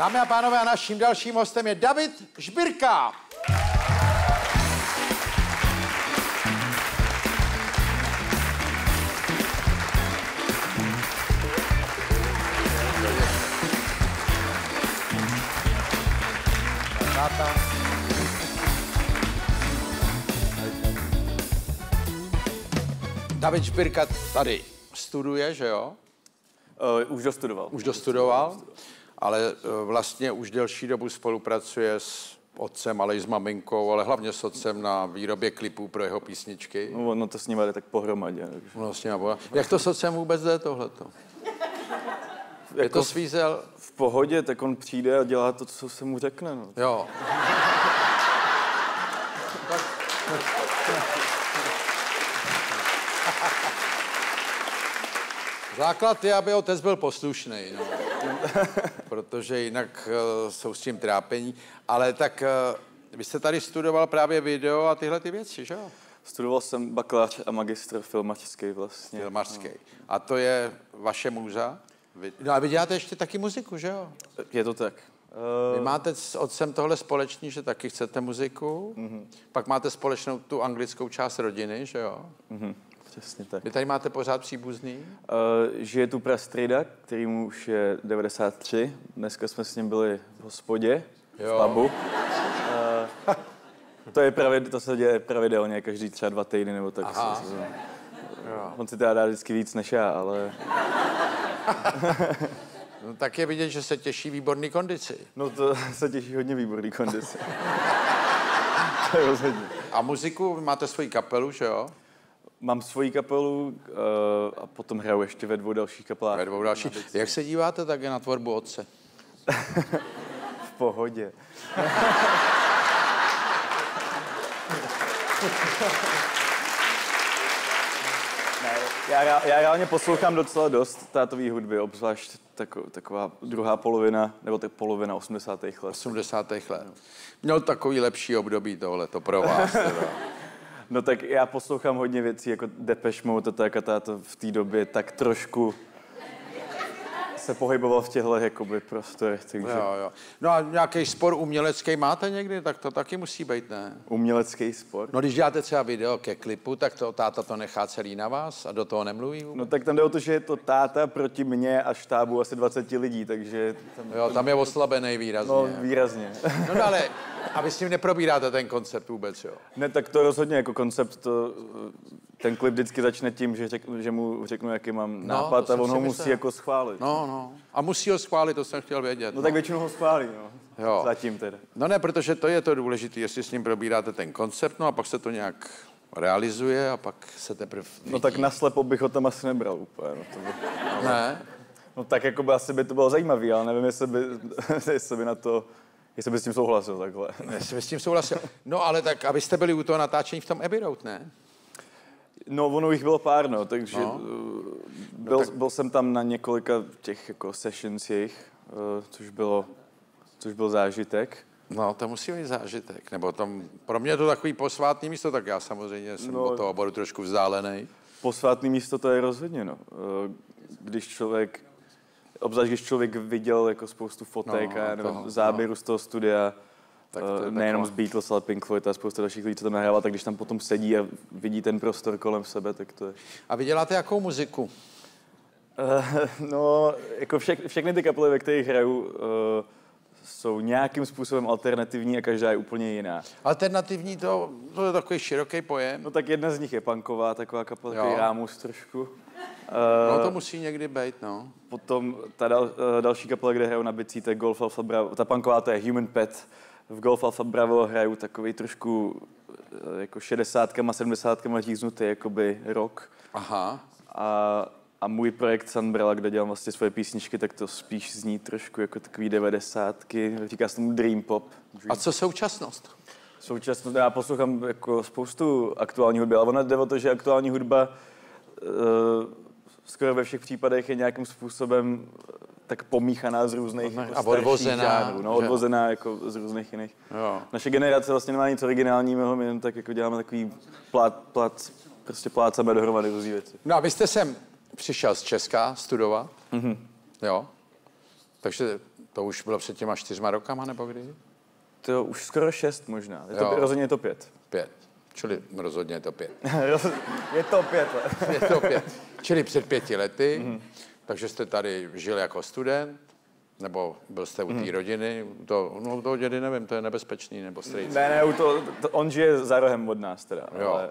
Dámy a pánové, a naším dalším hostem je David Žbirka. David Žbirka tady studuje, že jo? Už dostudoval. Už dostudoval, ale vlastně už delší dobu spolupracuje s otcem, ale i s maminkou, ale hlavně s otcem na výrobě klipů pro jeho písničky. No, no to s ním jde tak pohromadě. No, s ním jak to s otcem vůbec jde tohleto? Je to svízel? V pohodě, tak on přijde a dělá to, co se mu řekne. No. Jo. Základ je, aby otec byl poslušný, no. Protože jinak jsou s tím trápení. Ale tak vy jste tady studoval právě video a tyhle ty věci, že jo? Studoval jsem bakalář a magistr filmařský vlastně. Filmařský. No. A to je vaše můza? No a vy děláte ještě taky muziku, že jo? Je to tak. Vy máte s otcem tohle společný, že taky chcete muziku, pak máte společnou tu anglickou část rodiny, že jo? Přesně tak. Vy tady máte pořád příbuzný? Žije tu prastrýda, který mu už je 93. Dneska jsme s ním byli v hospodě, jo. V pubu. To se děje pravidelně, každý třeba 2 týdny nebo tak. On si teda dá vždycky víc než já, ale... No, tak je vidět, že se těší výborný kondici. No to se těší hodně výborný kondici. To je rozhodně. A muziku, máte svoji kapelu, že jo? Mám svoji kapelu a potom hraju ještě ve 2 dalších kapelách. Ve 2 dalších. Jak se díváte také na tvorbu otce? V pohodě. Já reálně poslouchám docela dost tátový hudby, obzvlášť taková druhá polovina, nebo tak polovina 80. let. 80. let. Měl takový lepší období tohleto pro vás. No tak já poslouchám hodně věcí, jako Depeche Mode, to v té době tak trošku se pohyboval v těchto jakoby prostorech. Takže... Jo. No a nějaký spor umělecký máte někdy? Tak to taky musí být, ne? Umělecký spor? No když děláte třeba video ke klipu, tak to táta to nechá celý na vás a do toho nemluví vůbec. No tak tam jde o to, že je to táta proti mně a štábu asi 20 lidí, takže... Tam je oslabený výrazně. No výrazně. No ale a vy s tím neprobíráte ten koncept vůbec, jo? Ne, tak to rozhodně jako koncept to... Ten klip vždycky začne tím, že mu řeknu, jaký mám nápad a on ho musí jako schválit. No. A musí ho schválit, to jsem chtěl vědět. No tak většinou ho schválí, no. Jo. Zatím teda. No ne, protože to je to důležité, jestli s ním probíráte ten koncept, no a pak se to nějak realizuje a pak se teprve vidí. No tak naslepo bych ho tam asi nebral úplně. No, to by... Ne? No tak jako by asi by to bylo zajímavé, ale nevím, jestli by na to... Jestli by s tím souhlasil takhle. Jestli by s tím souhlasil. No ale tak, abyste byli u toho natáčení v tom Abbey Road, ne? No, ono jich bylo pár, no, takže byl jsem tam na několika těch jako sessions jejich, což byl zážitek. No, to musí být zážitek, nebo tam, pro mě je to takový posvátný místo, tak já samozřejmě jsem od toho oboru trošku vzdálený. Posvátný místo to je rozhodně, no. Obzvlášť když člověk viděl jako spoustu fotek a záběrů z toho studia, nejenom z Beatles, ale Pink Floyd a spousta dalších lidí, co tam nahrává, tak když tam potom sedí a vidí ten prostor kolem sebe, tak to je... A vy děláte jakou muziku? No, jako všechny ty kapely, ve kterých hraju, jsou nějakým způsobem alternativní a každá je úplně jiná. Alternativní to je takový široký pojem. No tak jedna z nich je punková, taková kapela, takový rámus trošku. No to musí někdy být, no. Potom ta další kapela, kde hraju na bicí, to je Golf Alpha Bravo, ta punková, to je Human Pet. V Golf Alpha Bravo hraju takový trošku jako 60-kama, 70-kama říznutý jakoby rock. Aha. A můj projekt Sunbrilla, kde dělám vlastně svoje písničky, tak to spíš zní trošku jako takový 90. Říká se tomu dream pop. A co současnost? Současnost, já poslouchám jako spoustu aktuální hudby, ale ona jde o to, že aktuální hudba skoro ve všech případech je nějakým způsobem tak pomíchaná z různých žánrů, no, odvozená jako z různých jiných. Jo. Naše generace vlastně nemá nic originálního, my jen tak jako děláme takový pláceme dohromady různý věci. No a vy jste sem přišel z Česka studovat, jo, takže To už bylo před těma 4 rokama, nebo kdy? To už skoro 6 možná. Je to, rozhodně je to 5. 5. Čili rozhodně je to 5. Je to 5 let. Je to 5. Čili před 5 lety, takže jste tady žil jako student, nebo byl jste u té rodiny, u toho dědy, nevím, to je nebezpečný, nebo strejc. Ne, on žije za rohem od nás teda, ale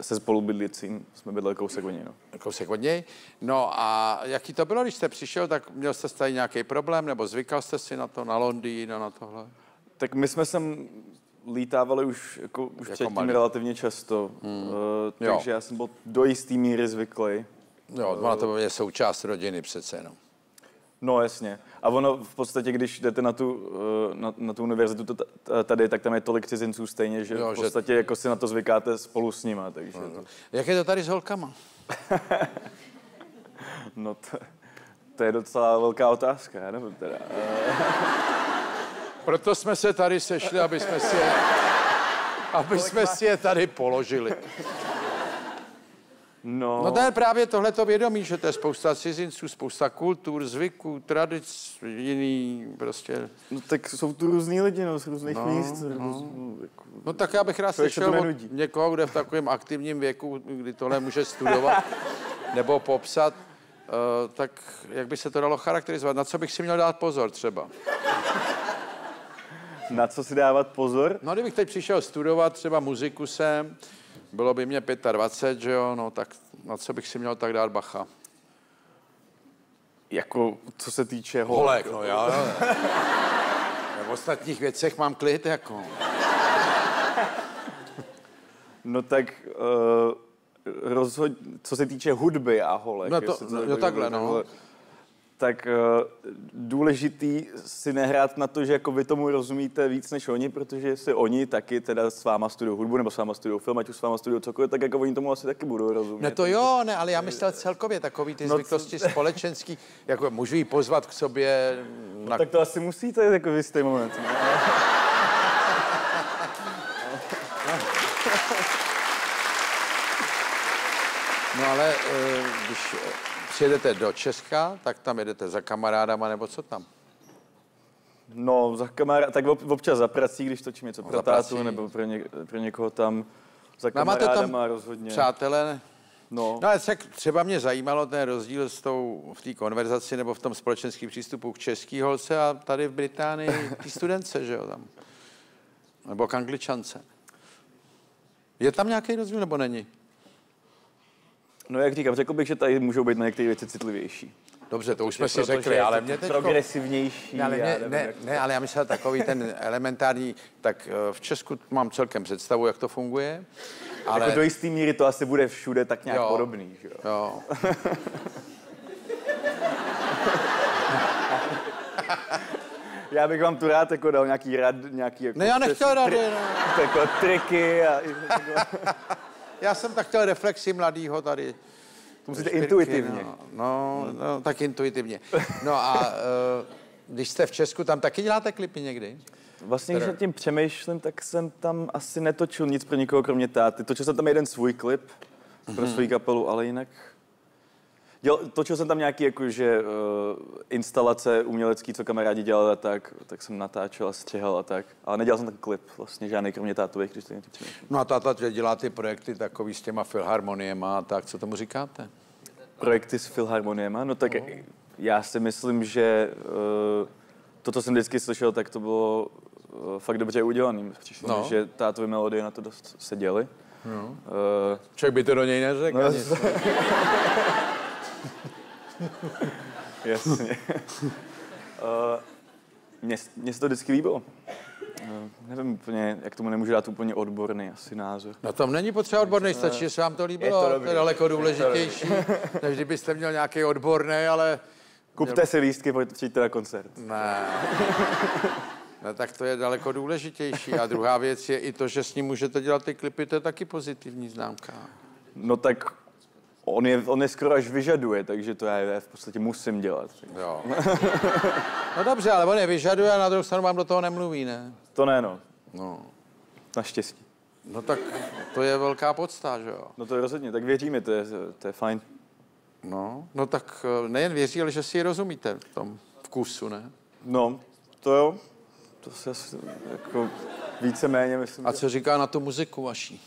se spolubydlícím jsme bydleli kousek od něj. No. Kousek od něj. No a jaký to bylo, když jste přišel, tak měl jste tady nějaký problém, nebo zvykal jste si na to, na Londýn a na tohle? Tak my jsme sem lítávali už, jako, už předtím malý. Relativně často, takže já jsem byl do jistý míry zvyklý. Jo, na to je součást rodiny přece jenom. No jasně. A ono v podstatě, když jdete na tu univerzitu tady, tak tam je tolik cizinců stejně, že v podstatě jako si na to zvykáte spolu s nima. Takže to... Jak je to tady s holkama? No to je docela velká otázka, já nevím teda. Proto jsme se tady sešli, aby jsme si je tady položili. No to je právě tohleto vědomí, že to je spousta cizinců, spousta kultur, zvyků, tradic, jiný prostě. No tak jsou tu různý lidi, no, z různých míst. No tak já bych rád slyšel od někoho, kde v takovém aktivním věku, kdy tohle může studovat nebo popsat, tak jak by se to dalo charakterizovat? Na co bych si měl dát pozor třeba? Na co si dávat pozor? No kdybych teď přišel studovat třeba muziku sem, bylo by mě 25, že jo, no tak na co bych si měl tak dát bacha? Jako, co se týče holek. No já. V ostatních věcech mám klid, jako. No tak co se týče hudby a holek. No to, jo takhle, no. Tak důležitý si nehrát na to, že jako vy tomu rozumíte víc než oni, protože jestli oni taky teda s váma studují hudbu, nebo s váma studují film, ať už s váma studují cokoliv, tak jako oni tomu asi taky budou rozumět. Ne to jo, ne, ale já myslel celkově takový ty zvyklosti společenský, jako můžu jí pozvat k sobě. Na... No, tak to asi musíte, jako v jistý moment. Ne? No ale když... Přijedete do Česka, tak tam jedete za kamarádama, nebo co tam? No, za kamarád, tak občas za prací, když točím něco pro tátu, nebo pro někoho tam. Za kamarádama rozhodně. Přátelé? No. No ale třeba mě zajímalo ten rozdíl v té konverzaci, nebo v tom společenském přístupu k český holce a tady v Británii té studence, že jo, tam. Nebo k Angličance. Je tam nějaký rozdíl, nebo není? No jak říkám, řekl bych, že tady můžou být na některé věci citlivější. Dobře, to už jsme si řekli, ale mě teď... Progresivnější. Ale já myslel takový ten elementární, tak v Česku mám celkem představu, jak to funguje, ale... Jako do jistý míry to asi bude všude tak nějak podobný, že jo? Jo. Já bych vám tu rád jako dal nějaký rad, nějaký... Jako ne, já nechtěl rady, no. Jako triky a... Já jsem tak chtěl reflexi mladýho tady. To musíte Žbirky, intuitivně. No, tak intuitivně. No a když jste v Česku, tam taky děláte klipy někdy? Vlastně, když nad tím přemýšlím, tak jsem tam asi netočil nic pro nikoho, kromě táty. Točil jsem tam jeden svůj klip pro svou kapelu, ale jinak... Točil jsem tam nějaké jakože, instalace umělecké, co kamarádi dělali a tak jsem natáčel a střihal a tak. Ale nedělal jsem ten klip, vlastně žádný, kromě tátových, když to někdy přemýšlím. No a táta dělá ty projekty takový s těma filharmoniema a tak, co tomu říkáte? Projekty s filharmoniema? No tak já si myslím, že to, co jsem vždycky slyšel, tak to bylo fakt dobře udělané. Přišlo mi, že tátovy melodie na to dost seděly. Člověk by to do něj neřekl. No, jasně. Mně se to vždycky líbilo. Nevím úplně, jak tomu nemůžu dát úplně odborný asi názor. No tam není potřeba odborný, stačí, že se vám to líbilo. To je daleko důležitější, než kdybyste měl nějaký odborný, ale... Kupte si lístky, přijďte na koncert. Ne. No tak to je daleko důležitější. A druhá věc je i to, že s ním můžete dělat ty klipy, to je taky pozitivní známka. No tak... On je skoro až vyžaduje, takže to já v podstatě musím dělat. Jo. No dobře, ale on je vyžaduje a na druhou stranu vám do toho nemluví, ne? To ne, no. Naštěstí. No tak to je velká podsta, že jo? No to je rozhodně, tak věříme, to je fajn. No tak nejen věří, ale že si rozumíte v tom vkusu, ne? No, to jo. To se jako víceméně myslím. A co říká na tu muziku vaší?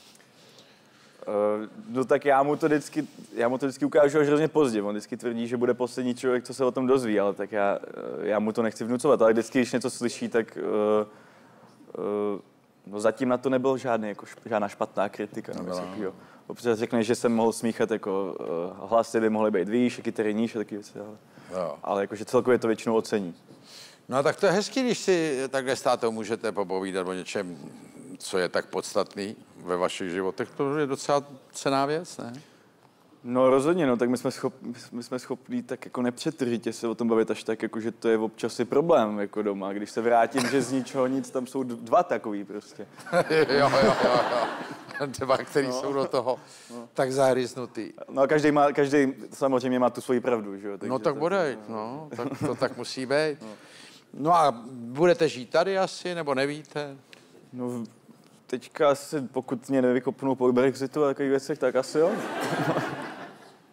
No tak já mu to vždycky ukážu až hrozně pozdě. On vždycky tvrdí, že bude poslední člověk, co se o tom dozví, ale tak já mu to nechci vnucovat. Ale vždycky, když něco slyší, tak no zatím na to nebyl žádná špatná kritika. No, občas řekne, že jsem mohl smíchat, jako hlasy by mohly být výš, kytary níž a taky věci. Ale jakože celkově to většinou ocení. No tak to je hezký, když si takhle s tátou můžete popovídat o něčem, co je tak podstatný ve vašich životech. To je docela cenná věc, ne? No rozhodně, no, tak my jsme schopni tak jako nepřetržitě se o tom bavit až tak, jako, že to je občas i problém jako doma. Když se vrátím, že z ničeho nic, tam jsou dva takový prostě. jo. Dva, který jsou do toho tak zahryznutý. No a každý samozřejmě má tu svoji pravdu, že jo? No tak bodej, no, tak to tak musí být. No a budete žít tady asi, nebo nevíte? No teďka asi, pokud mě nevykopnou po Brexitu a takových věcech, tak asi jo.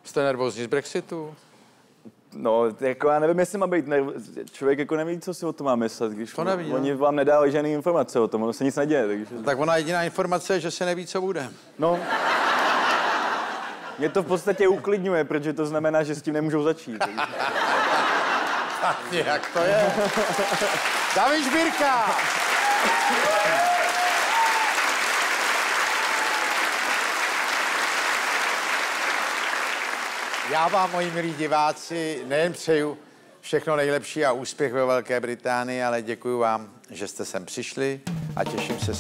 Jste nervózní z Brexitu? No, jako já nevím, jestli má být nervózní. Člověk jako neví, co si o tom má myslet, když to neví, oni vám nedávají žádné informace o tom, ono se nic neděje. Takže... No, tak ona jediná informace je, že se neví, co bude. No. Mě to v podstatě uklidňuje, protože to znamená, že s tím nemůžou začít. Tak nějak to je. David Žbirka! Já vám, moji milí diváci, nejen přeju všechno nejlepší a úspěch ve Velké Británii, ale děkuji vám, že jste sem přišli a těším se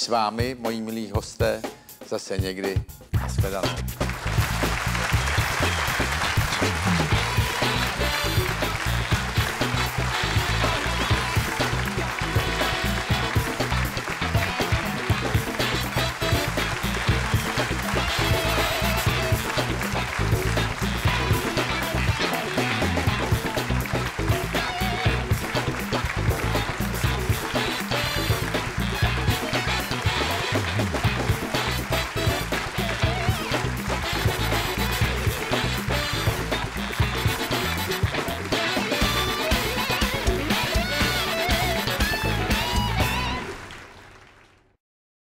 s vámi, moji milí hosté, zase někdy. Nashledanou.